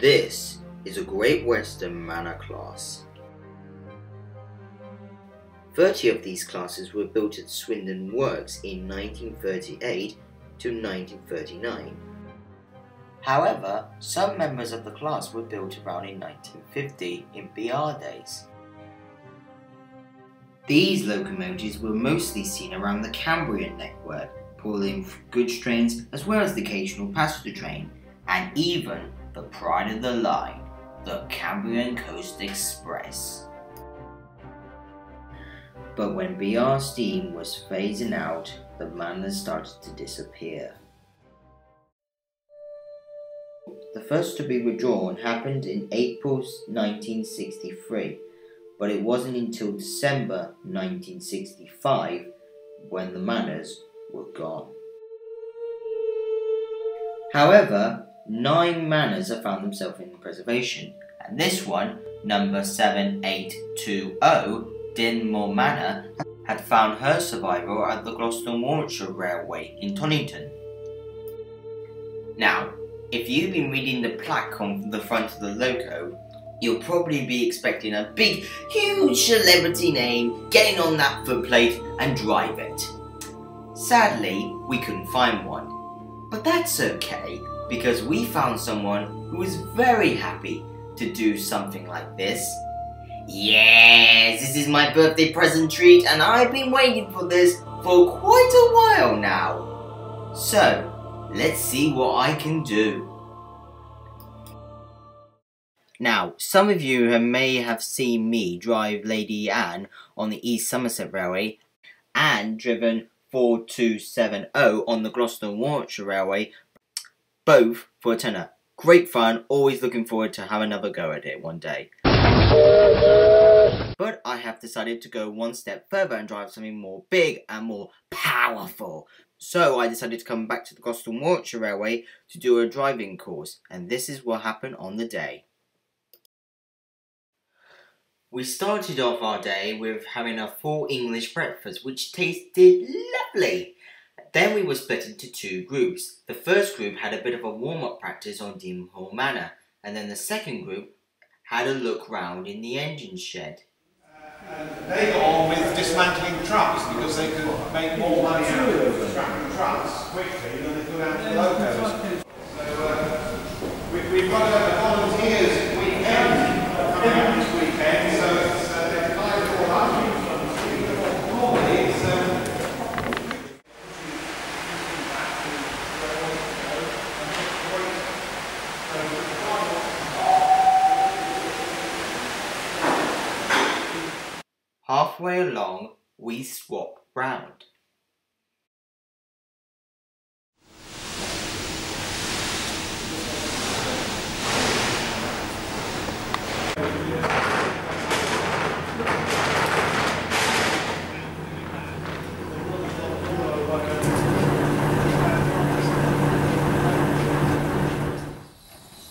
This is a Great Western Manor class. 30 of these classes were built at Swindon Works in 1938 to 1939. However, some members of the class were built around in 1950 in BR days. These locomotives were mostly seen around the Cambrian network, pulling goods trains as well as the occasional passenger train, and even the pride of the line, the Cambrian Coast Express. But when BR steam was phasing out, the manor started to disappear. The first to be withdrawn happened in April 1963, but it wasn't until December 1965 when the manors were gone. However, 9 manors have found themselves in preservation, and this one, number 7820, Dinmore Manor, had found her survival at the Gloucestershire Warwickshire Railway in Toddington. Now, if you've been reading the plaque on the front of the loco, you'll probably be expecting a big, huge celebrity name getting on that footplate and drive it. Sadly, we couldn't find one, but that's okay because we found someone who was very happy to do something like this. Yes, this is my birthday present treat and I've been waiting for this for quite a while now. So, let's see what I can do. Now, some of you may have seen me drive Lady Anne on the East Somerset Railway and driven 4270 on the Gloucester and Warwickshire Railway, both for a tenner. Great fun, always looking forward to have another go at it one day. But I have decided to go one step further and drive something more big and more powerful. So I decided to come back to the Gloucester and Warwickshire Railway to do a driving course, and this is what happened on the day. We started off our day with having a full English breakfast which tasted lovely. Then we were split into 2 groups. The first group had a bit of a warm-up practice on Dinmore Manor, and then the second group had a look round in the engine shed. They go on with dismantling trucks because they could make more money out of trucks quickly than they could out of locos. So we've got volunteers weekend coming out this weekend. Halfway along, we swap round.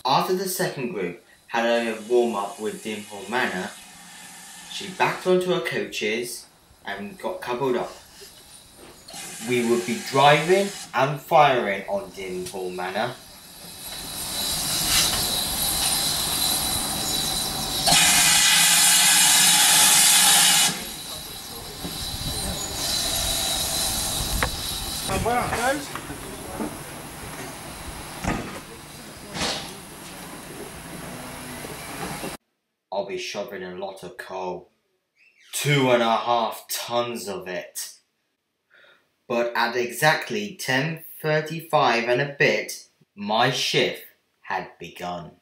After the second group had a warm up with Dinmore Manor, she backed onto her coaches and got coupled up. We would be driving and firing on Dinmore Manor. And where it goes? I'll be shoving a lot of coal, 2.5 tons of it. But at exactly 10:35 and a bit, my shift had begun.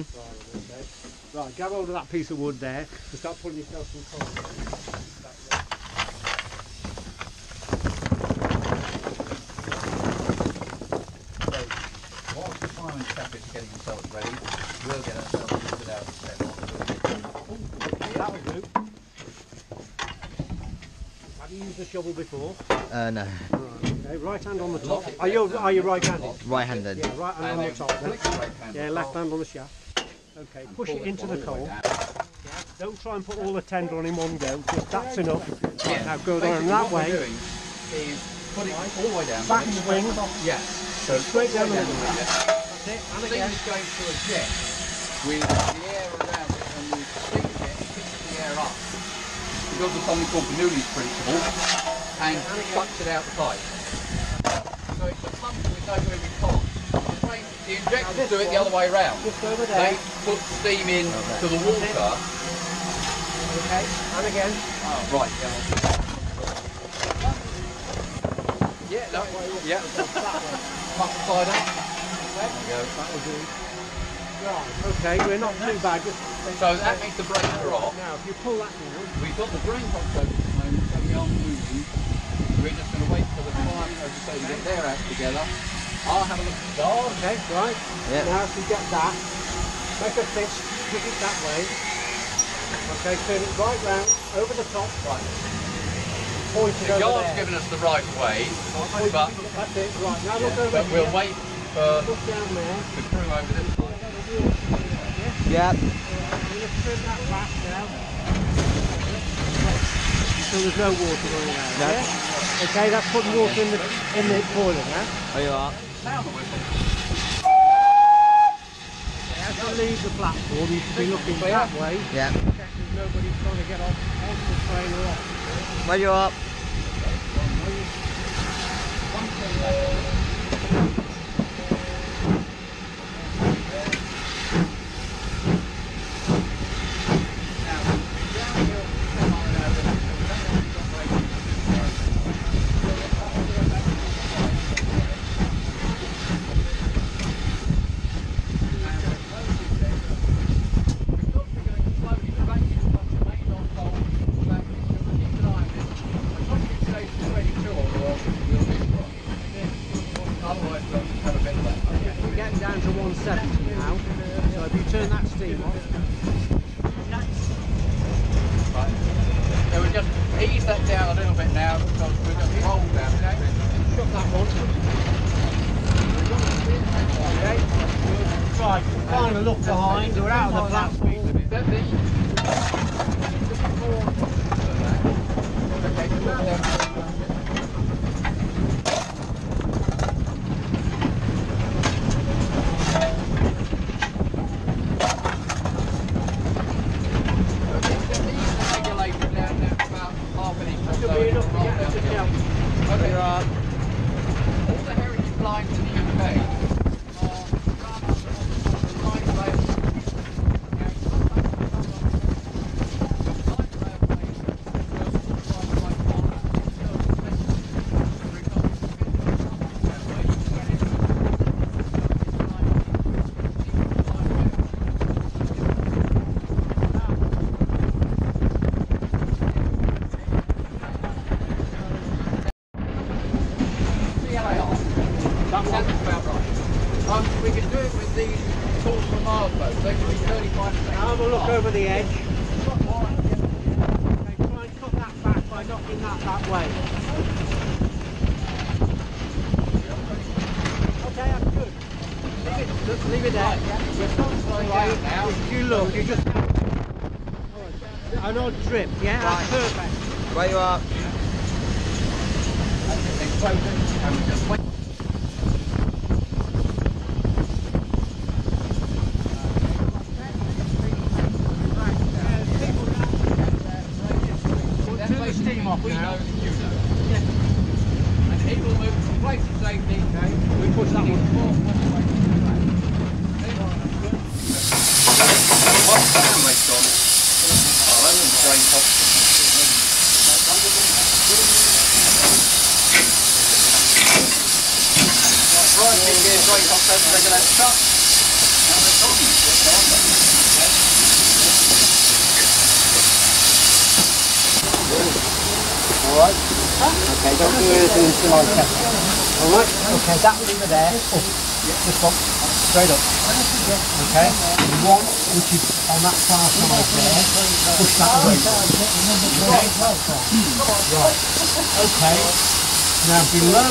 Simon. Right, grab hold of that piece of wood there and start pulling yourself some coal. So, whilst the final step is getting themselves ready, we'll get ourselves lifted out and set on. That will do. Have you used a shovel before? No. Right, okay. Right hand on the top. Are you right-handed? Right-handed. Yeah, right hand on the top. Then. Yeah, left hand on the shaft. Okay, push it into the coal. Don't try and put all the tender on in one go, just that's enough. Right, now go down that way. Is put it all the way down. Back swing. Yeah. So straight down the middle. That's it. And again, it's going through a jet with the air around it, and we swing the jet, picks the air up. It goes with something called Bernoulli's principle, and sucks it out the pipe. So it's a pump with no moving coal. The injectors do it the other way round. Just over there. They put steam in to the water. Okay, and again. Oh, right. Yeah, that way. Yeah. Pump side up. There we go. That will do. Right. Okay, we're not too bad. So that makes the brakes are off. Now, if you pull that down. We've got the brain box over at the moment, so we aren't moving. We're just going to wait for the fire to get their act together. I'll have a look at the door. Okay, right. Yep. Now if you get that, make a fist, kick it that way. Okay, turn it right round, over the top. Right. Point it the guard's there. Given us the right way, but that's it. Right. Now look over but here. We'll wait for look down there. The crew over this side. Yeah. Yep. We'll just turn that back now. So there's no water running out. No. Yeah? Okay, that's putting water in the boiler now. There you are. Sound the whistle. As you leave the platform, you should be looking that way. Yeah. There's nobody trying to get off onto the train or off. Where you up? Right, the drain cock over the regulator shut. And we're talking. alright? Okay, don't do anything until I check. Alright? Okay, that one over there. Up. Just up. Straight up. Okay? One, which is on that far side there. Push that away. Okay? Right. Okay. Now below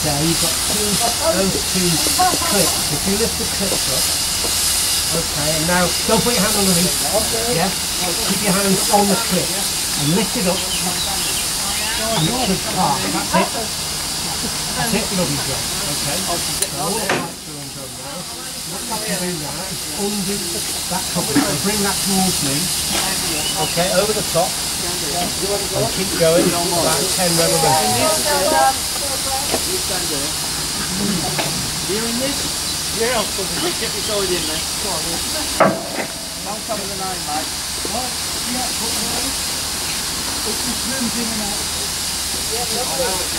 there you've got those two clips. If you lift the clips up. Okay, and now don't put your hand on the leaf, yeah? Keep your hand on the clip and lift it up and it should part. That's it. That's it, lovely job. Okay, so all the lights are undone now. What you can do now is undo that cover and bring that towards me. Okay, over the top. And keep going, about 10 revolutions. Are you in this? Yeah, I'll put it. Get this oil in there. Go on, don't come with an eye, mate. What? Yeah, put it in. It just zooms in and out. Yeah, lovely. Oh, okay. Good.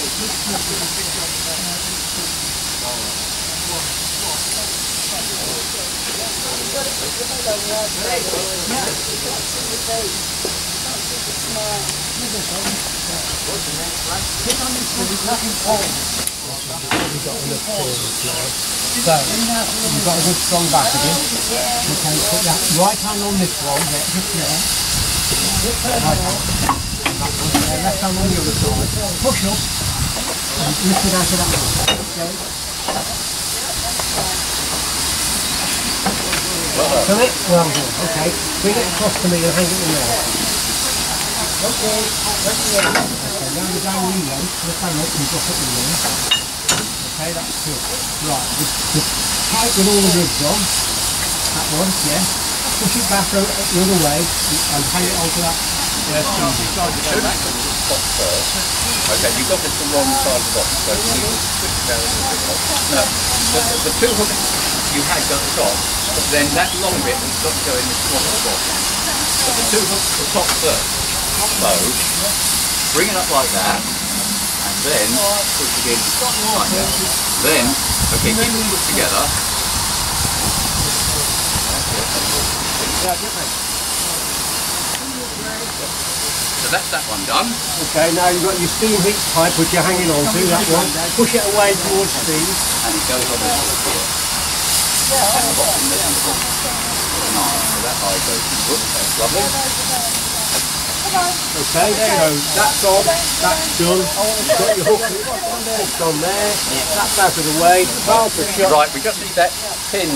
You've got enough forwards now. So, you've got a good strong back again. Okay, put that right hand on this one, yeah, just there. Right hand. That one there, left hand on the other side. Push up, and lift it out of that one. Okay. So it, well done, okay. Bring it across to me and hang it in there. Okay, that's it. Okay, now we're down in there, lift that up and drop it in there. Okay, that's good. Right, just tighten all the ribs on. That one, yeah. Push it back the other way and hang it onto that. Yeah, okay, you've got this the wrong side of the box, so you need to switch down a little bit. No, the two hooks you had got the top, but then that long bit has got to go in the smaller box. So the two hooks at the top first. So, bring it up like that. Then push it in like that. Then, okay, keep them put together. So that's that one done. Okay, now you've got your steam heat pipe which you're hanging on to, that one. Push it away towards steam. And it goes on the top here. And the bottom there. Nice, so that eye goes to the book, that's lovely. Okay, so that's on, that's done, got your hook on there, that's out of the way, half a shot. Right, we just need that pin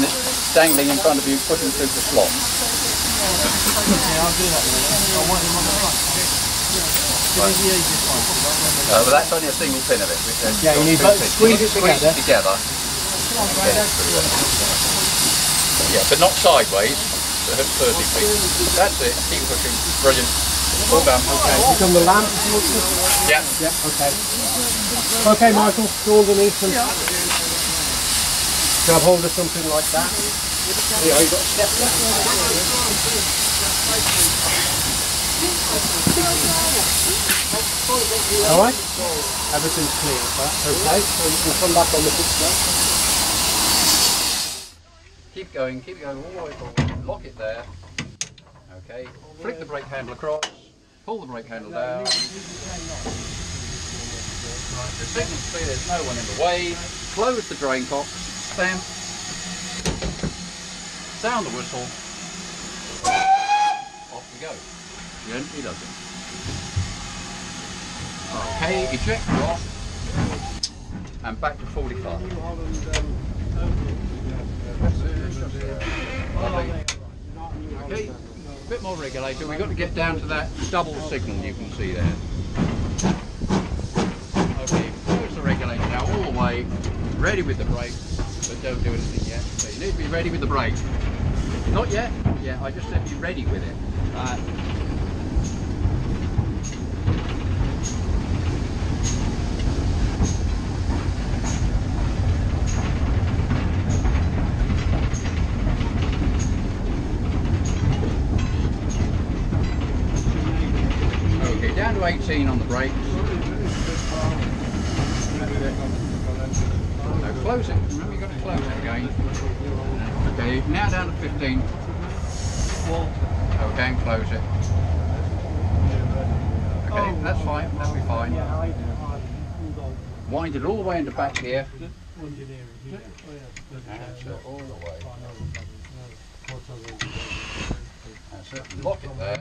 dangling in front of you, put him through the slot. Yeah, I'll do that. I want him on the right. Well, that's only a single pin of it. Yeah, you need to squeeze it together. Yeah, but not sideways, vertically. That's it, keep pushing, brilliant. All done. Okay, you've done the lamp? Yeah. Yeah, okay. Okay, Michael, draw underneath and grab hold of something like that. Yeah, you've got a step left. Alright, everything's clear. That's okay, so you can come back on the picture. Keep going all the way forward. Lock it there. Okay, flick the brake handle across. Pull the brake handle down. Right, the signal's clear, there's no one in the way. Close the drain box, stamp, sound the whistle, off we go. Gently does it. Okay, eject off, and back to 45. Okay. A bit more regulator, we've got to get down to that double signal you can see there. Okay, close the regulator now all the way, ready with the brake, but don't do anything yet. So you need to be ready with the brake. Not yet? Yeah, I just said be ready with it. Down to 18 on the brakes. Now close it. Remember you've got to close it again. Okay, now down to 15. Okay, and close it. Okay, that's fine, that'll be fine. Wind it all the way in the back here. That's it, all the way. That's it, lock it there.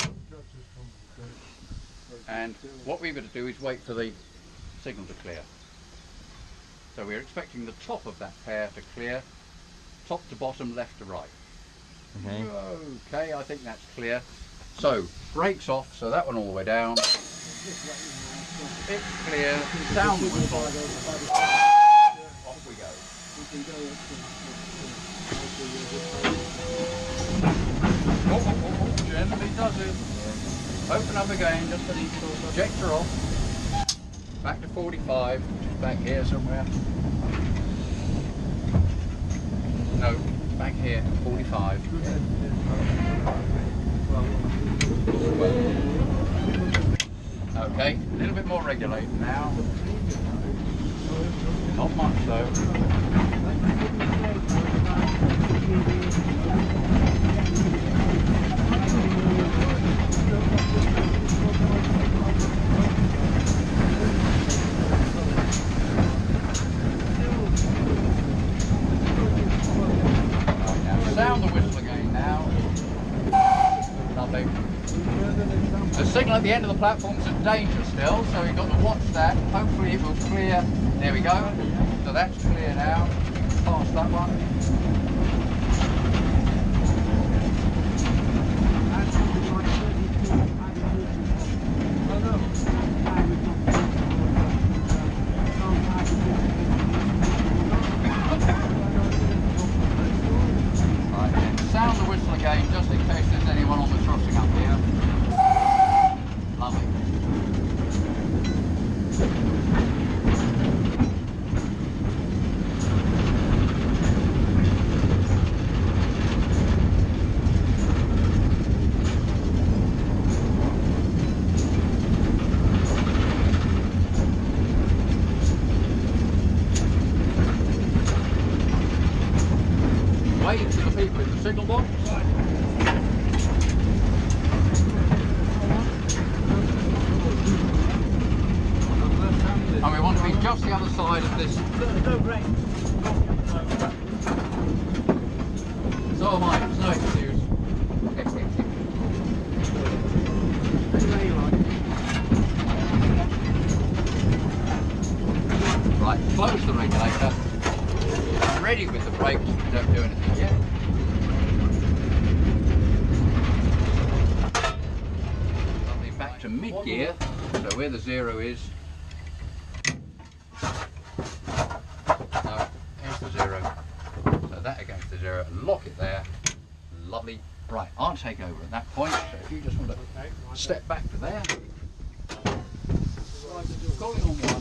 And what we're going to do is wait for the signal to clear. So we're expecting the top of that pair to clear, top to bottom, left to right. Okay, okay, I think that's clear. So, brakes off, so that one all the way down. It's clear, sound whistle. Off we go. Oh, gently does it. Open up again, just an equal projector off. Back to 45, which is back here somewhere. No, back here, 45. Okay, a little bit more regulated now. Not much though. Right, now sound the whistle again now. Lovely. The signal at the end of the platform is in danger still, so you've got to watch that. Hopefully it will clear. There we go. So that's clear now. Pass that one. Right then, sound the whistle again just in case there's anyone on the crossing up here. Wave to the people in the signal box. And we want to be just the other side of this. So am I, it's no excuse. Right, close the regulator. Ready with the brakes, we don't do anything yet. Lovely, back to mid-gear, so where the zero is. No, here's the zero. So that against the zero, lock it there. Lovely. Right, I'll take over at that point, so if you just want to step back to there. Going on one.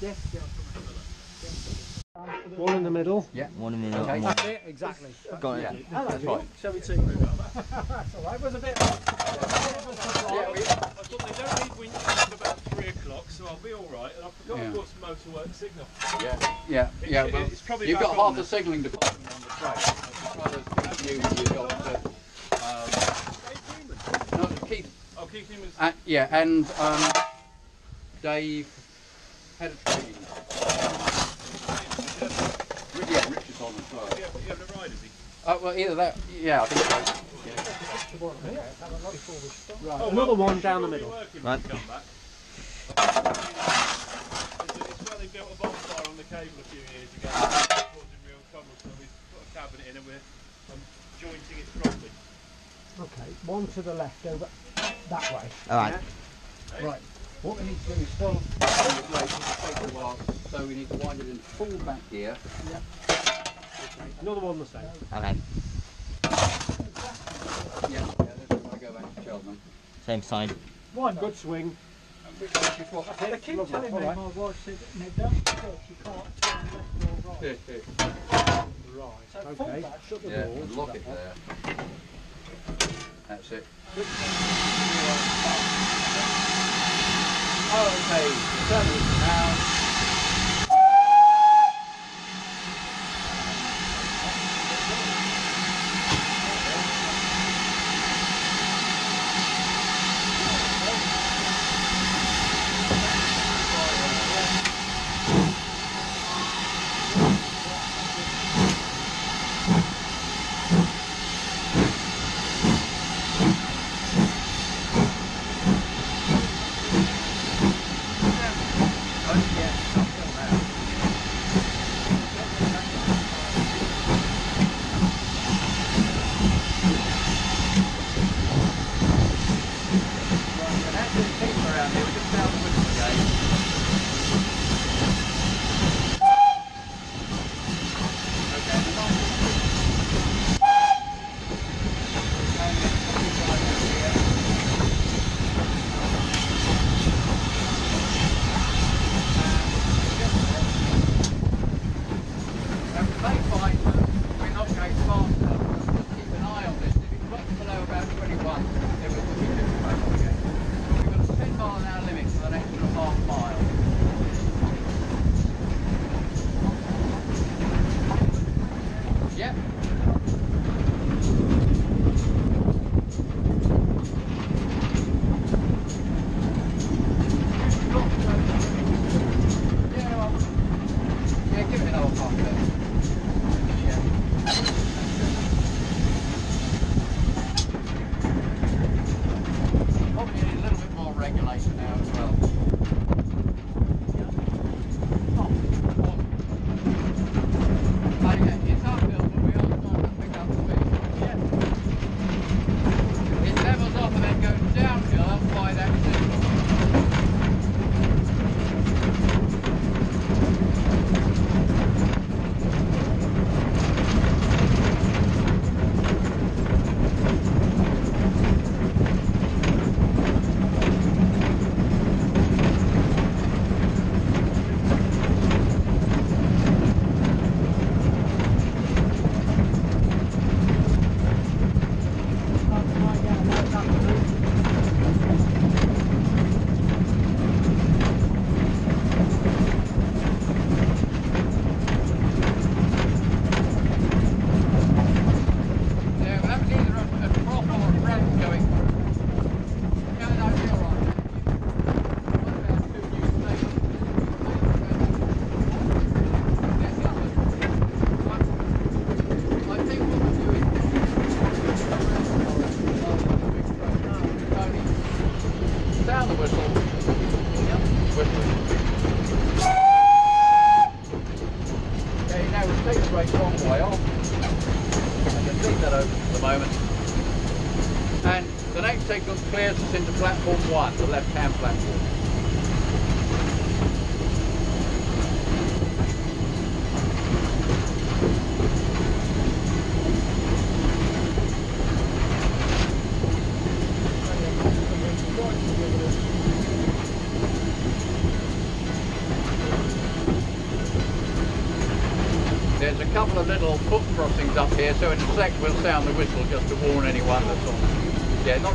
Yes, gentlemen. One in the middle. Yeah, one in the middle. Okay. That's it, exactly. Got it. Yeah. That's right. Shall we see? That's all right. It was a bit. I thought they don't need winches at about 3 o'clock, so I'll be all right. And I forgot I've got some motorwork signal. Yeah. It's probably you've got half the signalling department on the train. That's you. You've got. Keith Newman's and Dave had a train. Yeah, Rich is on as well. Yeah, but you having a ride, is he? Well, either that, yeah, I think so. Yeah. Right. Oh, another one down the middle. Right. Come back. It's where they built a bonfire on the cable a few years ago. Real trouble, so we've put a cabinet in and we're jointing it properly. Okay, one to the left over. That way. Alright. Yeah. Right. What we need to do is still take a while, so we need to wind it in full back gear. Yep. Another one the same. Okay. Yeah, this is going to go back to Cheltenham. Same side. Why not? Good swing. They keep telling me, my wife said, no, don't tilt, you can't turn left or right. Right. So pull back, shut the door. Yeah, lock it there. That's it. Okay, so now. There's a couple of little foot crossings up here, so in a sec we'll sound the whistle just to warn anyone that's on. Yeah, not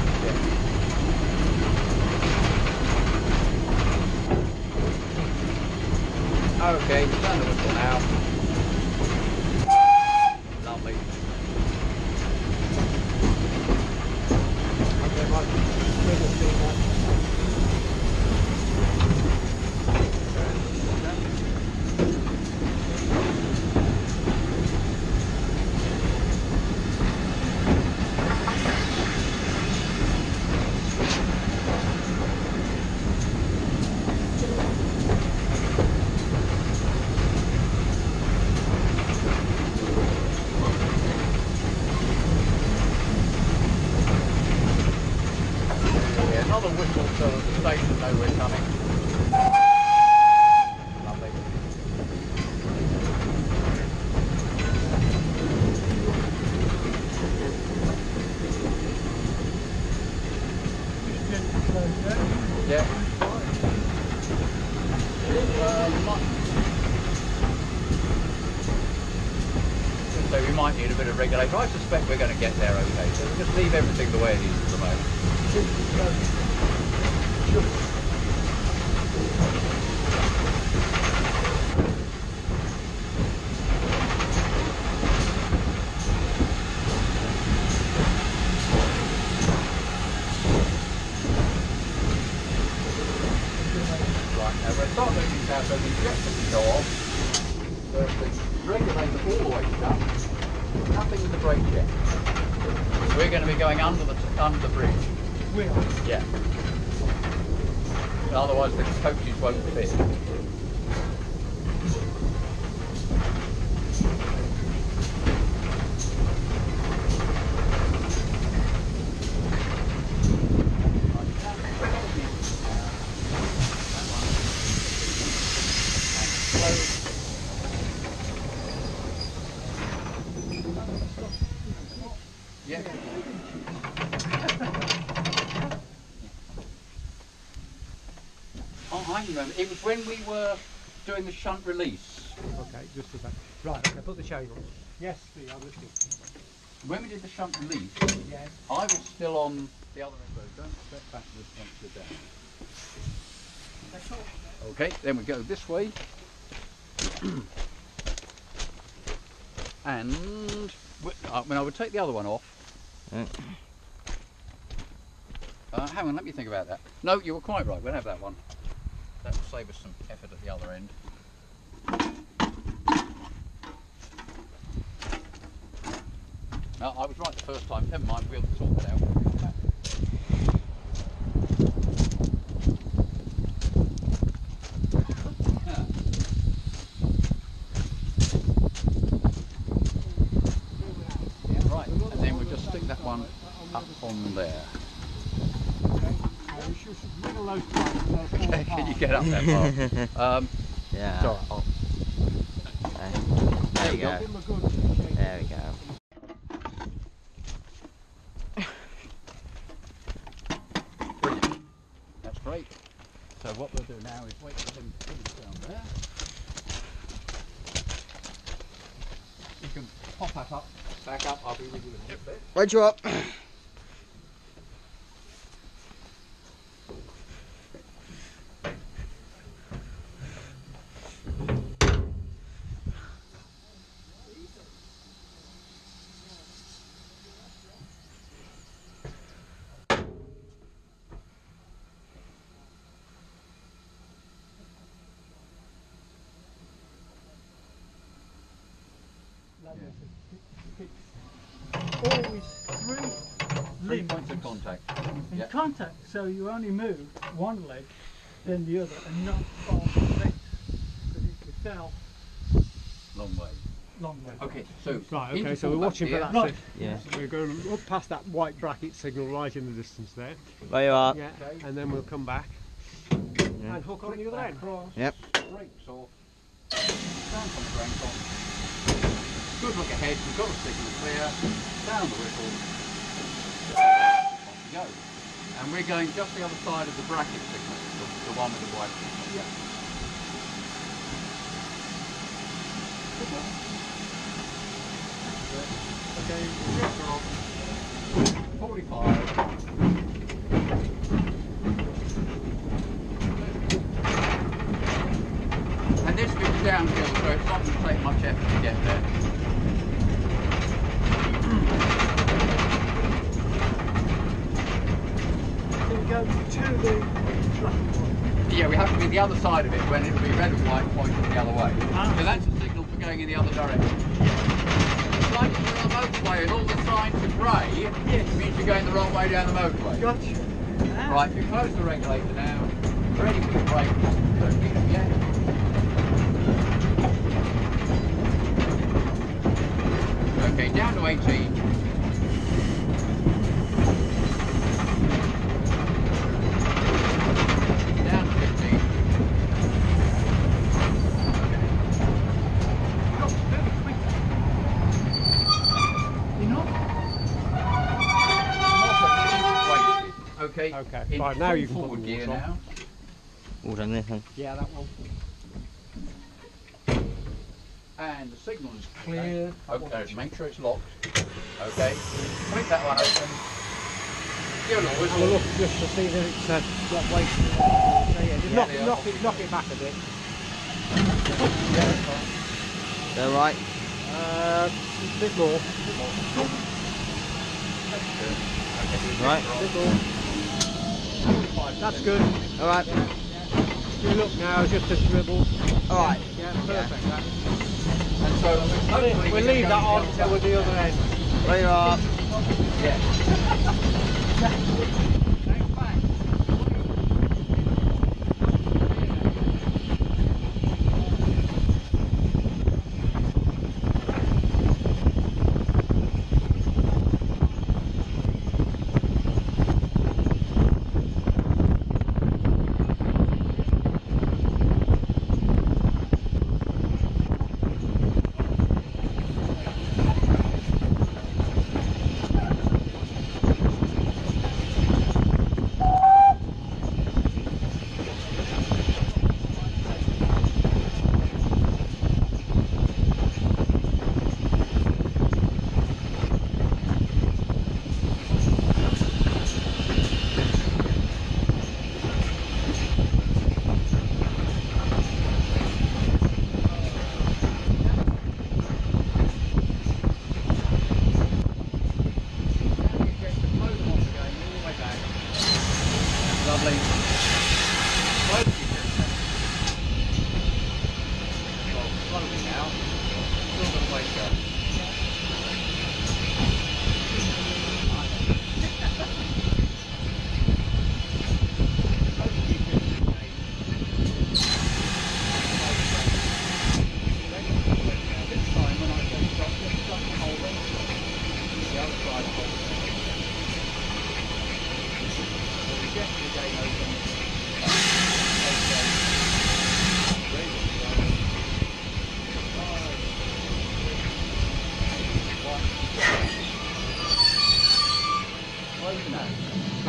yet. Okay, turn the whistle now. Lovely. Okay, regulator. I suspect we're going to get there okay, so we'll just leave everything the way it is at the moment. Right, now we're starting moving now, so the injection can go off. So the regulator all the way shut. Nothing with the brake yet. We're going to be going under the bridge. We are? Yeah. Otherwise the coaches won't fit. It was when we were doing the shunt release. Okay, just a second. Right, okay, put the shade on. Yes, please, I'm listening. When we did the shunt release, yes. I was still on the other end. Don't step backwards once you're down. Okay, then we go this way. And when I would take the other one off. Hang on, let me think about that. No, you were quite right, we'll have that one. That will save us some effort at the other end. No, I was right the first time. Never mind, we'll sort that out. Yeah, right, and then we'll just stick that one up on there. Can you get up there, Mark? Yeah. Sorry. Oh. There we go. There we go. Brilliant. That's great. So what we'll do now is wait for him to finish down there. You can pop that up, back up. I'll be with you in a little bit. Wait you up. Always three points of contact. In yep. Contact, so you only move one leg, then the other, and not both legs. Because if you fell, long way. Long way. Okay, so right. Okay, so we're watching for that. Right. Yeah. So we're going up past that white bracket signal right in the distance there. There you are. Yeah. Okay. And then we'll come back and hook on the other end. Yep. Brakes or sound on the brakes on. Good look ahead, we've got the signal clear, down the whistle, off we go. And we're going just the other side of the bracket signal, the one with the white signal. Yeah. 45. And this bit's downhill, so it's not going to take much effort to get there. Yeah, we have to be the other side of it when it'll be red and white pointing the other way. Ah. So that's a signal for going in the other direction. It's like if you're on the motorway and all the signs are grey, it means you're going the wrong way down the motorway. Gotcha. Ah. Right, you close the regulator now. Ready for the brake. Don't need them yet. Okay, down to 18. Okay, right, now you can put the gear on. All done there, then. Yeah, that one. And the signal is clear. Okay, make sure it's locked. Okay, flip that one open. Give it a whistle. Have a look just to see that it's not wasted. Yeah, knock it back a bit. They're right. A bit more. Right. A bit more. That's good. All right. You look now, just a dribble. All right. Yeah, perfect. Yeah. And so we'll leave that on until we're the other end. There you are. Yeah.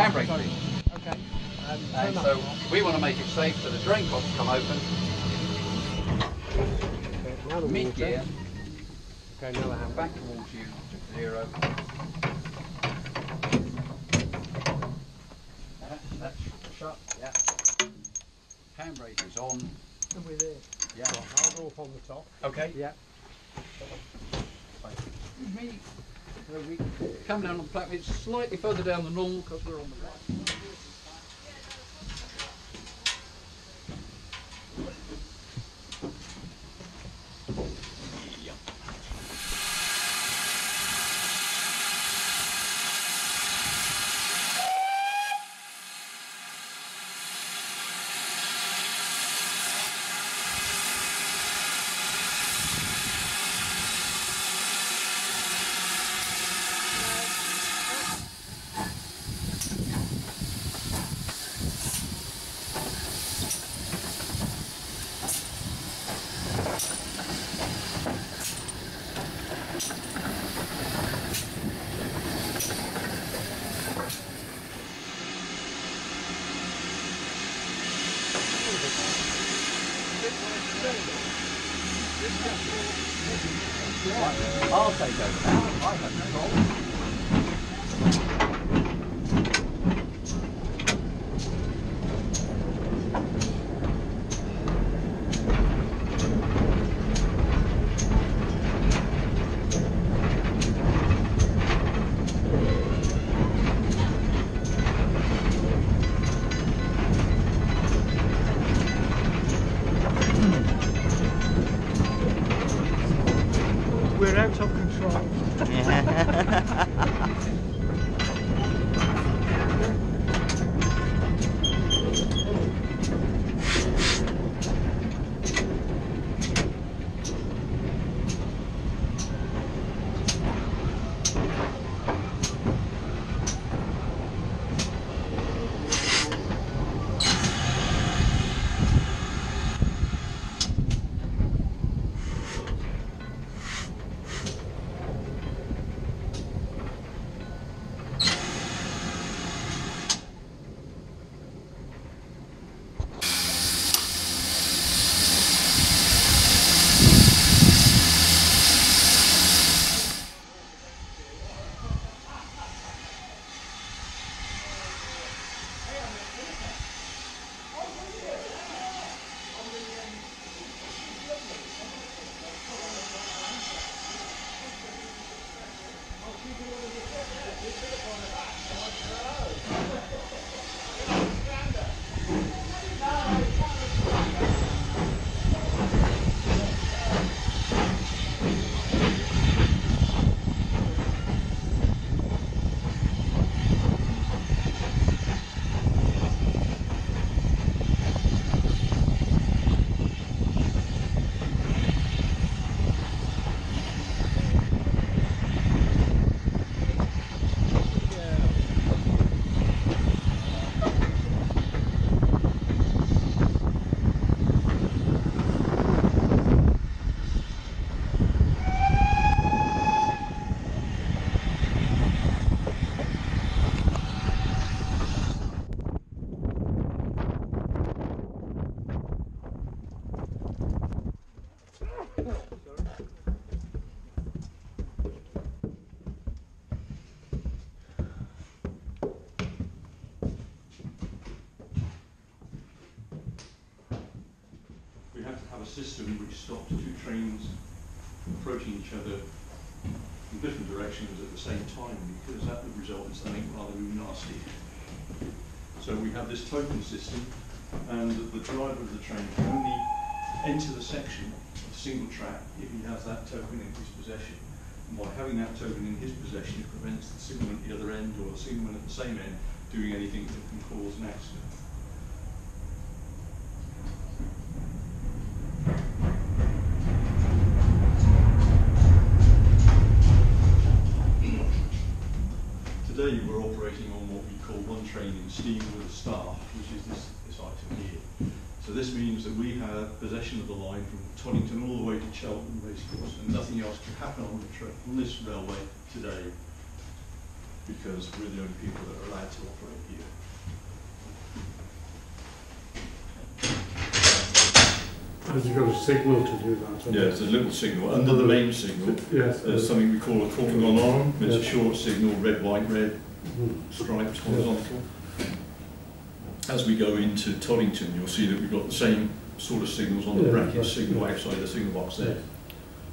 Cambrian. Okay. And so we want to make it safe, so the drain cops come open. Okay, mid gear. Okay, now I have back towards you to 0. That's shut. Yeah. Handbrake is on. And we're there. Yeah. Hard off on the top. Okay. Yeah. Excuse me. So we come down on the platform, it's slightly further down than normal because we're on the right. I'll take over now. I have system which stopped two trains approaching each other in different directions at the same time, because that would result in something rather nasty. So we have this token system, and the driver of the train can only enter the section of the single track if he has that token in his possession. And by having that token in his possession, it prevents the signalman at the other end or the signalman at the same end doing anything that can cause an accident. Steam with a staff, which is this item here. So this means that we have possession of the line from Toddington all the way to Cheltenham Racecourse, and nothing else can happen on this railway today, because we're the only people that are allowed to operate here. Has you got a signal to do that? Yeah, there's a little signal. Under the main signal, yes, there's something we call a cordon alarm. It's a short signal, red, white, red, stripes, horizontal. As we go into Toddington, you'll see that we've got the same sort of signals on the bracket signal outside the signal box there.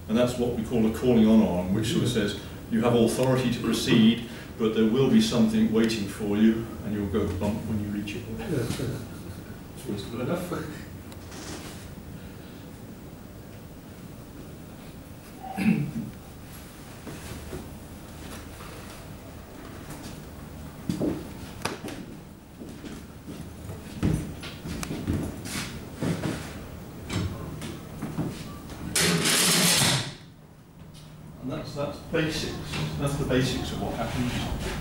And that's what we call a calling on arm, which sort of says you have authority to proceed, but there will be something waiting for you, and you'll go bump when you reach it. That's good enough. Basics of what happens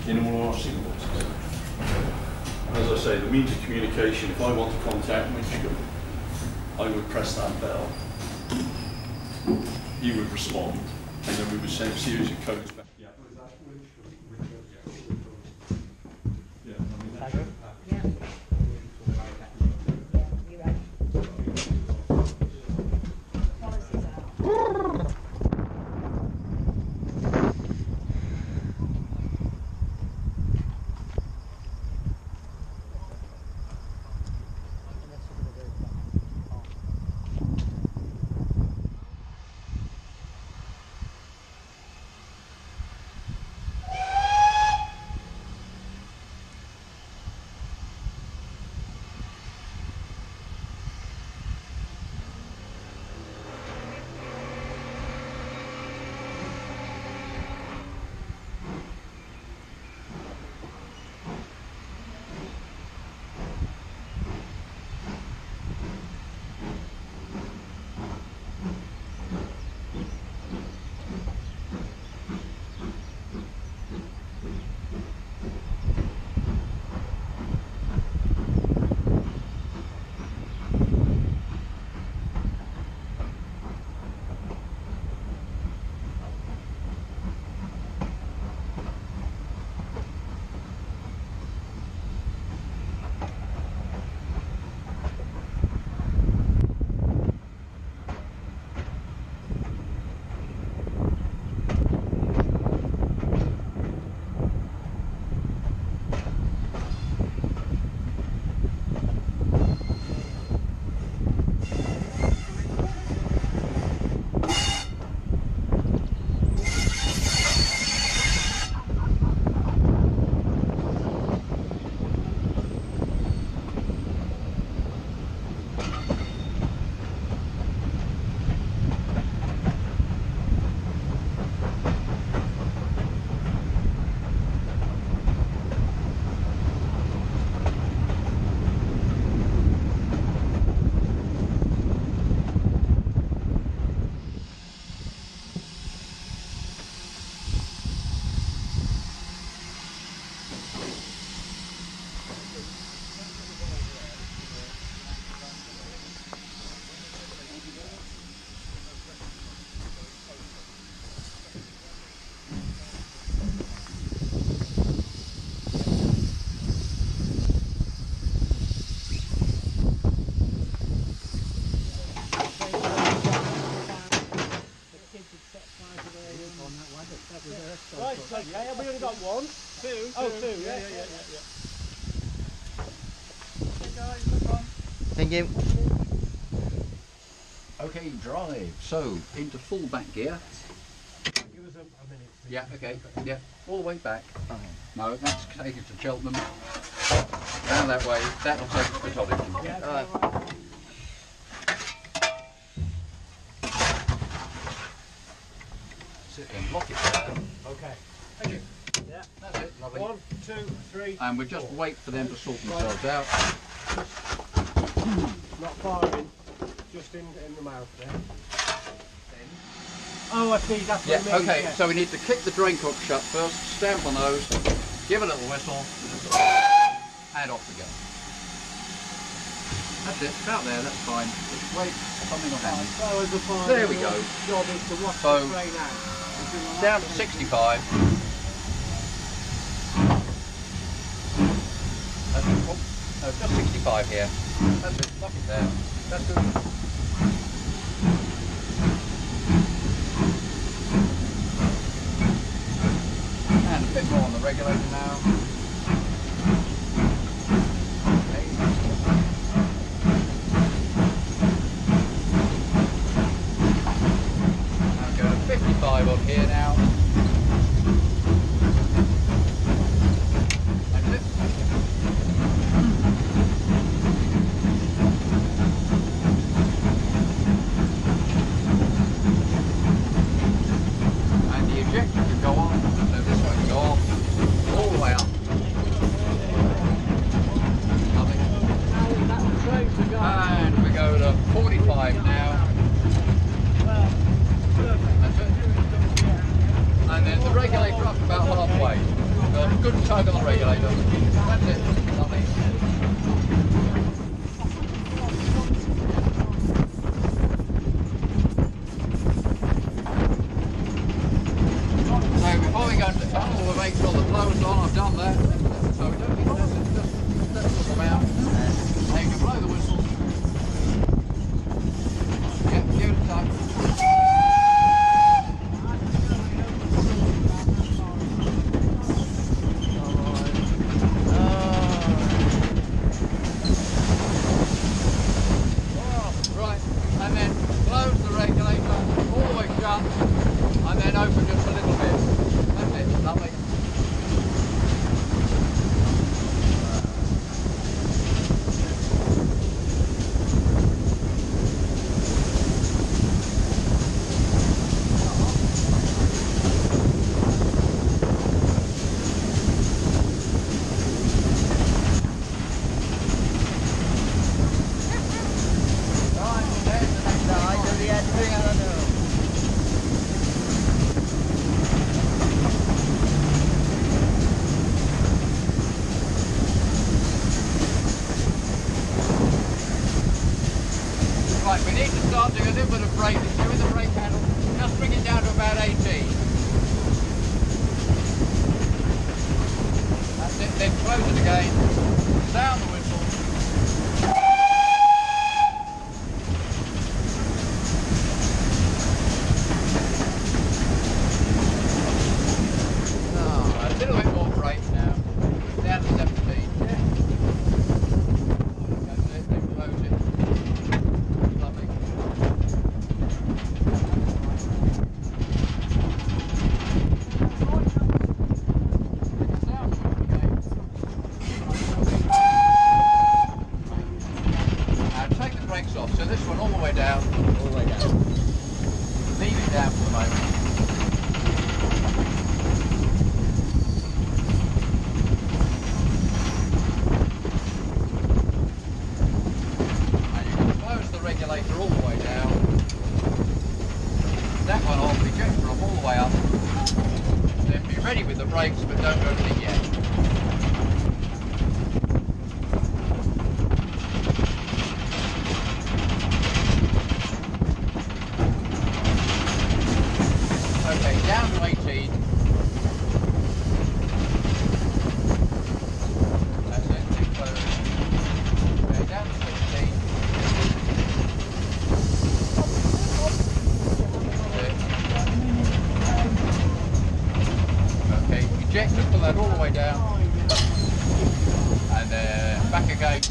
in all our signal boxes. As I say, the means of communication, if I want to contact Michigan, I would press that bell, he would respond, and then we would send a series of codes back. Yeah. only got one. Two. Oh, two. Yeah. Thank you. Okay, drive. So, into full back gear. Give us a minute. Yeah, okay. Yeah, all the way back. Fine. No, that's take us to Cheltenham. Down that way. That'll take us to Toddington. Yeah, all right. Sit and lock it down. Okay. Thank you. Yeah. That's it. Lovely. 1, 2, 3. And we just wait for them to sort themselves out. Not far in. Just in the mouth there. Oh, I see. That's what I mean. Okay. Yeah. So we need to kick the drain cock shut first. Stamp on those. Give a little whistle. And off we go. That's it. About there. That's fine. Just wait. Something on there. There we go. Job is to wash the drain out. Down to 65. That's it. Oh, no, just 65 here. That's it. Lock it there. That's good. And a bit more on the regulator now. Okay. Now go to 55 up here now. down, and back again,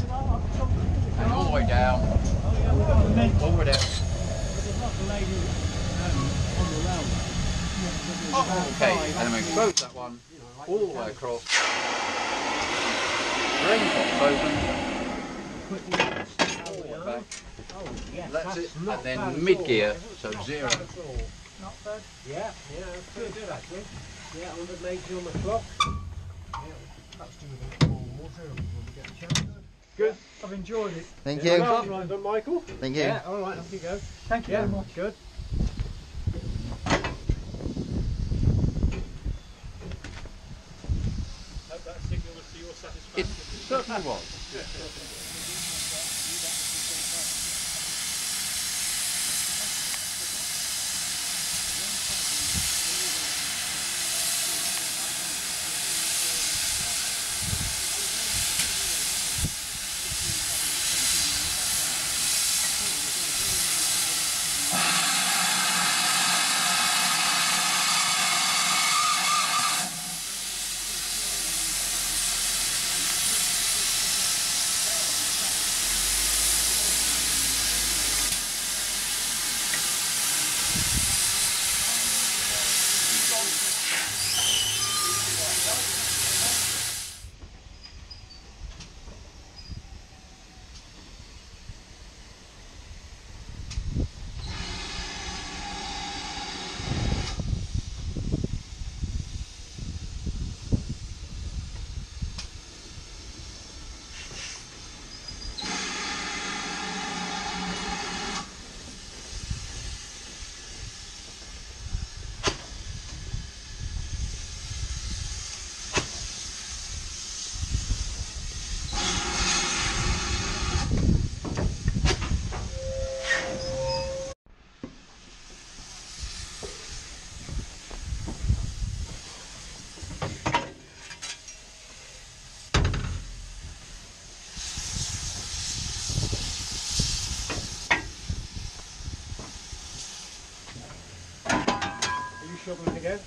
and all the way down, all the way down. Oh, okay, and I'm going to close that one all the way across. Rain pops open, all the way back. That's it, and then mid gear, so zero. Not bad. Yeah, that's pretty good actually. Yeah, 180 on the clock. Yeah, that's doing a bit more water when we get a chance. Good, I've enjoyed it. Thank you. All right, done, Michael. Thank you. Yeah, all right, off you go. Thank you very much. Good. Hope that signal was to your satisfaction. It certainly was.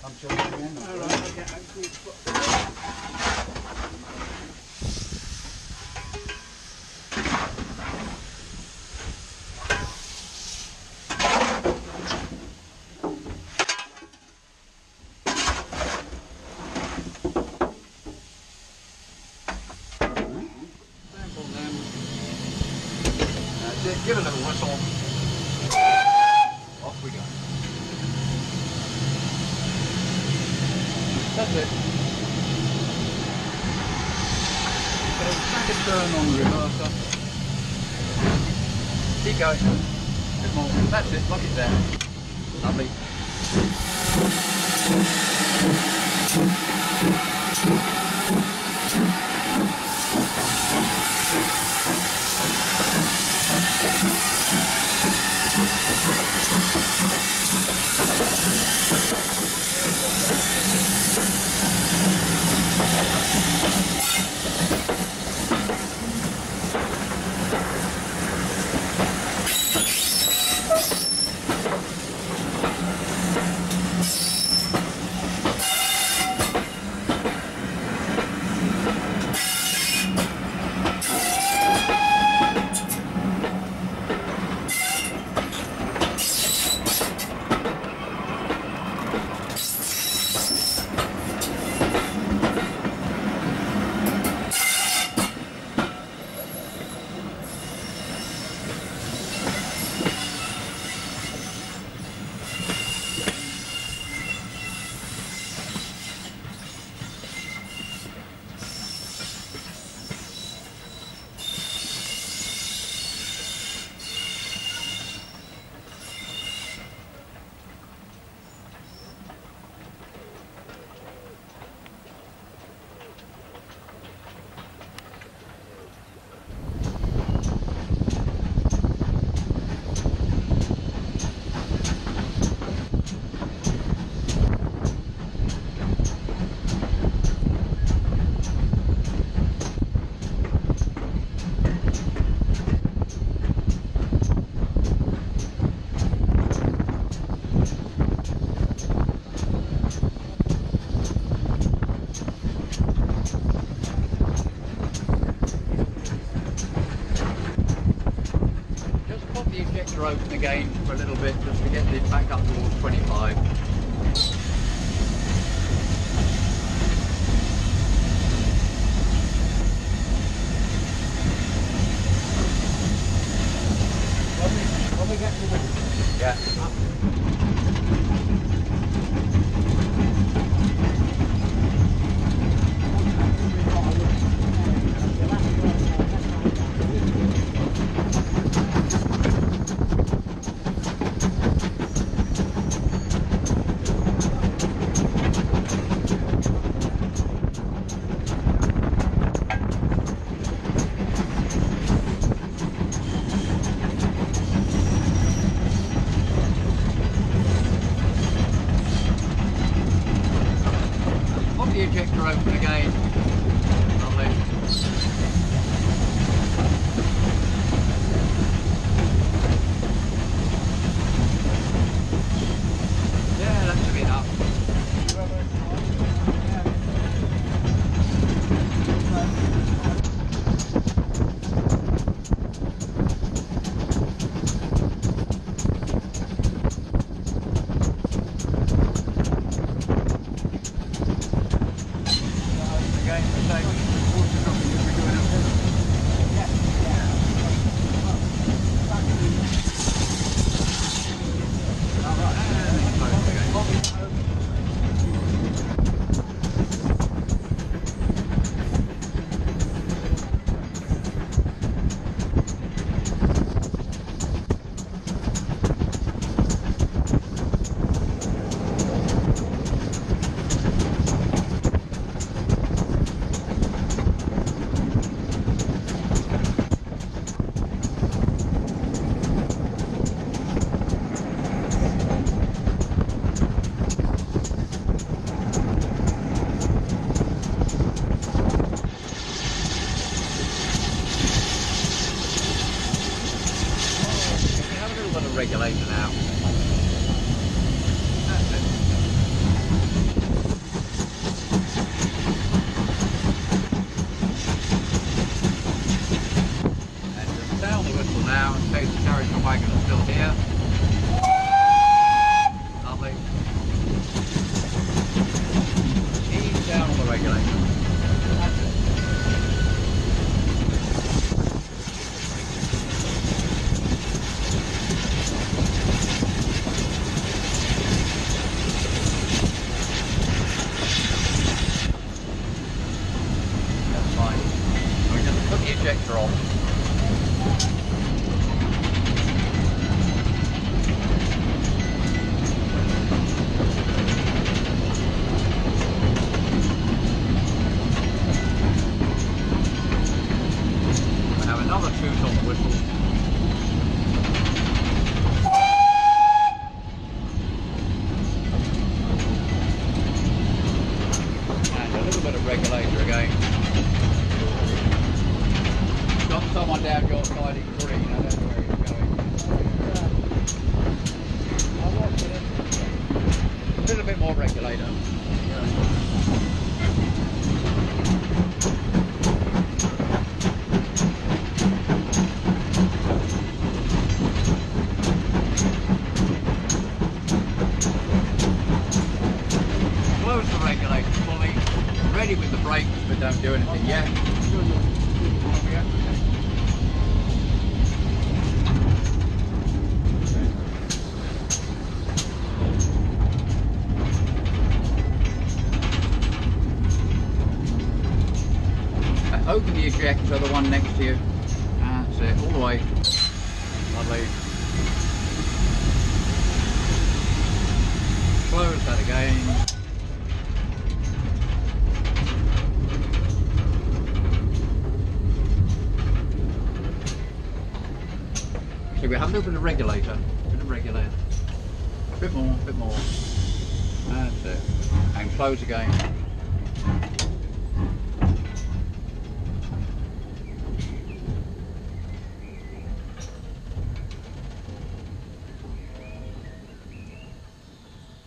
I'm jumping in. All right, I'll get actually. That's it, give it a little whistle. Off we go. That's it. So take a turn on the reverser. Keep going. A bit more. That's it. Lock it down. Lovely. are open again for a little bit just to get it back up towards 25. When we get to the... Yeah. Again.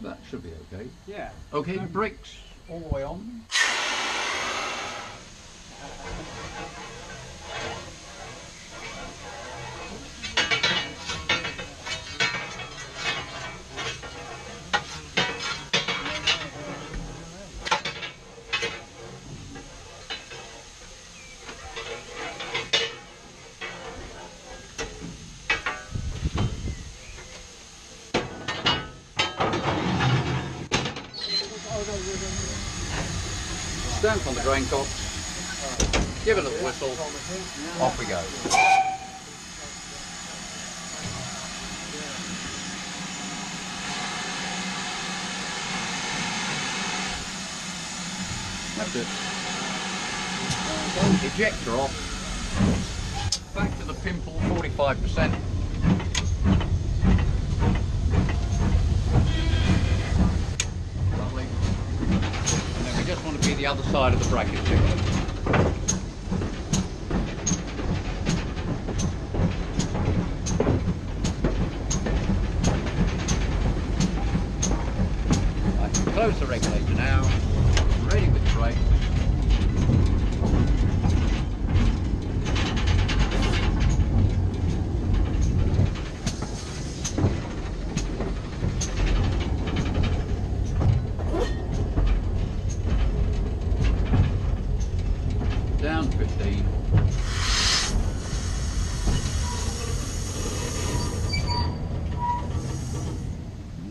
That should be okay. Yeah. Okay, brakes all the way on. down from the graincock, give it a little whistle, off we go. That's it. Ejector off, back to the pimple, 45%. Be the other side of the bracket too. I can close the regulator now, ready with the brake.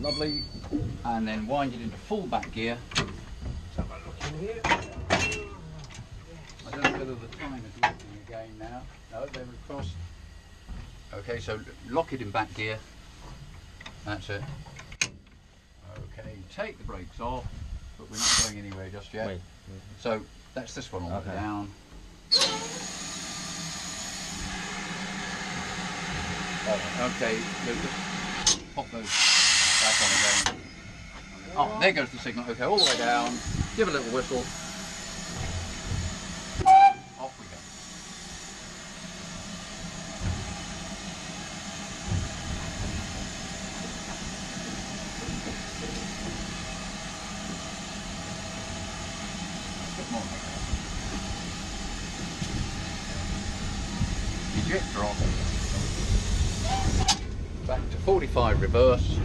Lovely, and then wind it into full back gear. Let's have a look in here. I don't know whether the time is looking again now. No, they were across. Okay, so lock it in back gear. That's it. Okay, take the brakes off, but we're not going anywhere just yet. Wait. So that's this one all the way down. Okay, Lucas, pop those. Again. Oh, there goes the signal. Okay, all the way down. Give a little whistle. Off we go. Ejector off. Back to 45 reverse.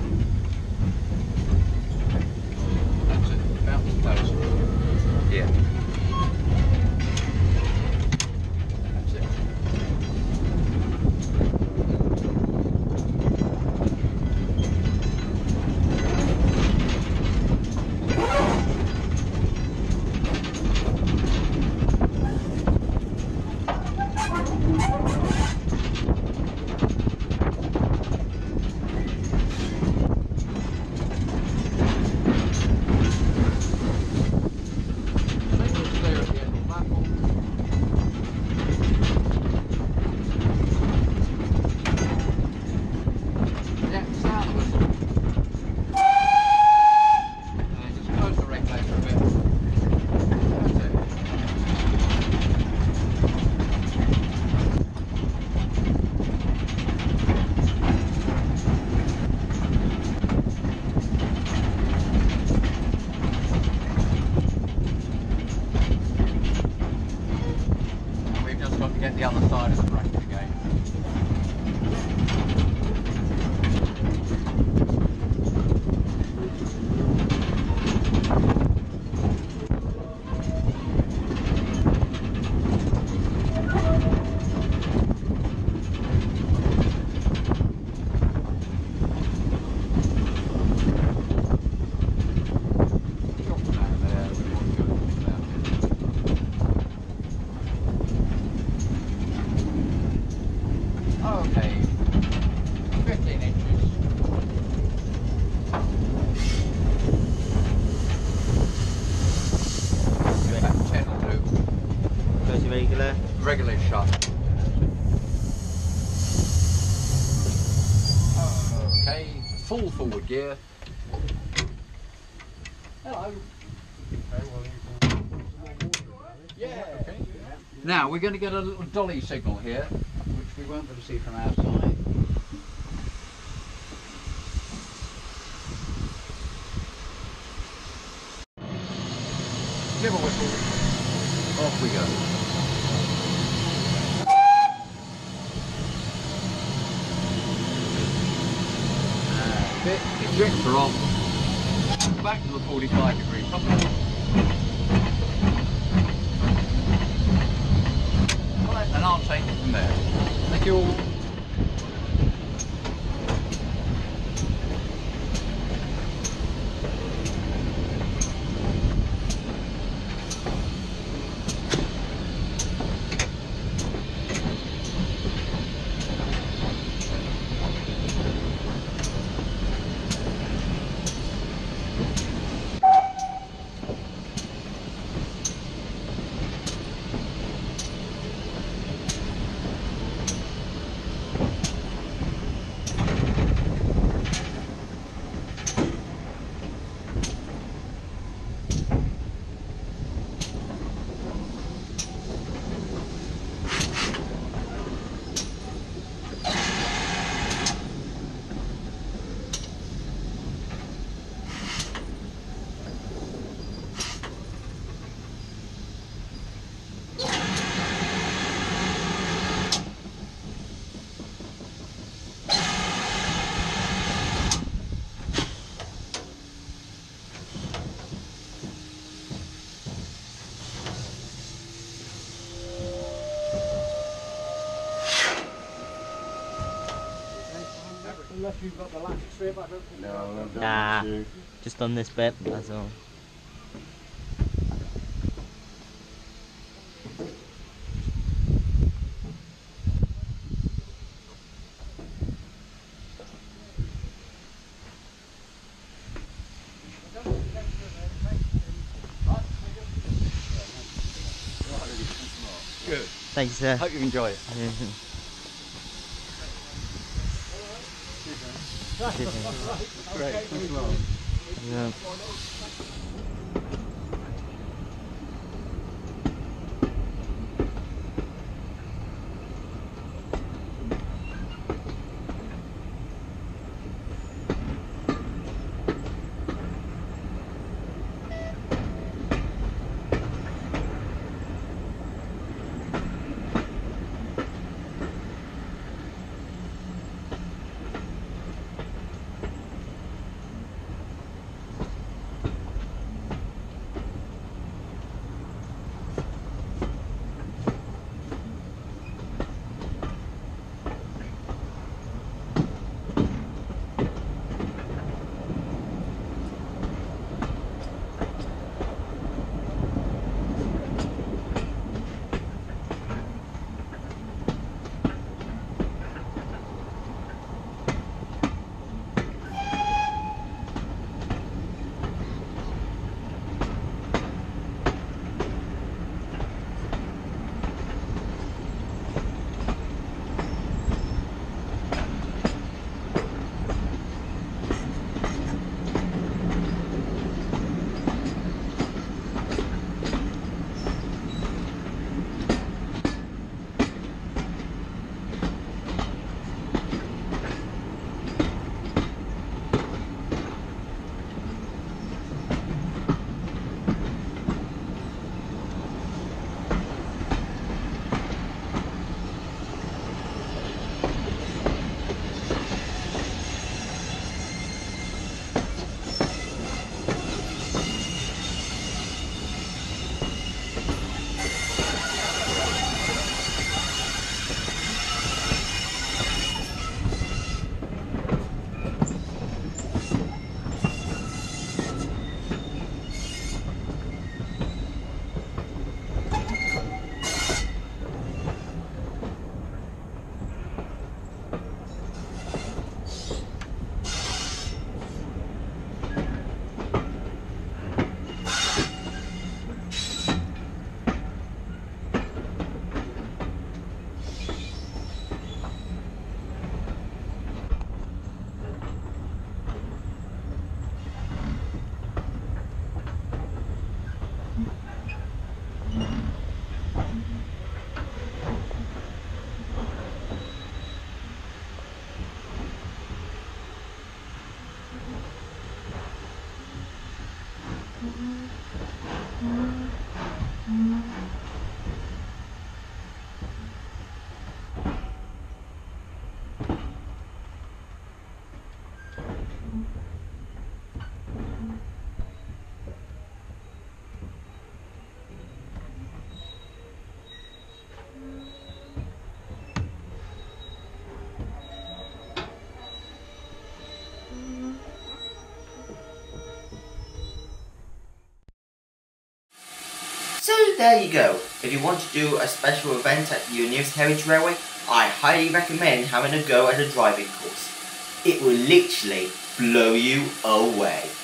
Yeah. That's it. Regular shot. Okay, full forward gear. Hello. Yeah. Okay. Now we're going to get a little dolly signal here, which we won't be able to see from our side. Give a whistle. Off we go. Bit, ejector off, back to the 45-degree top. Right, and I'll take it from there. Thank you all. Unless you've got the last strip, I don't think. No, nah, just on this bit, that's all. Good. Thanks, sir. Hope you enjoy it. Yeah. There you go. If you want to do a special event at your nearest heritage railway, I highly recommend having a go at a driving course. It will literally blow you away.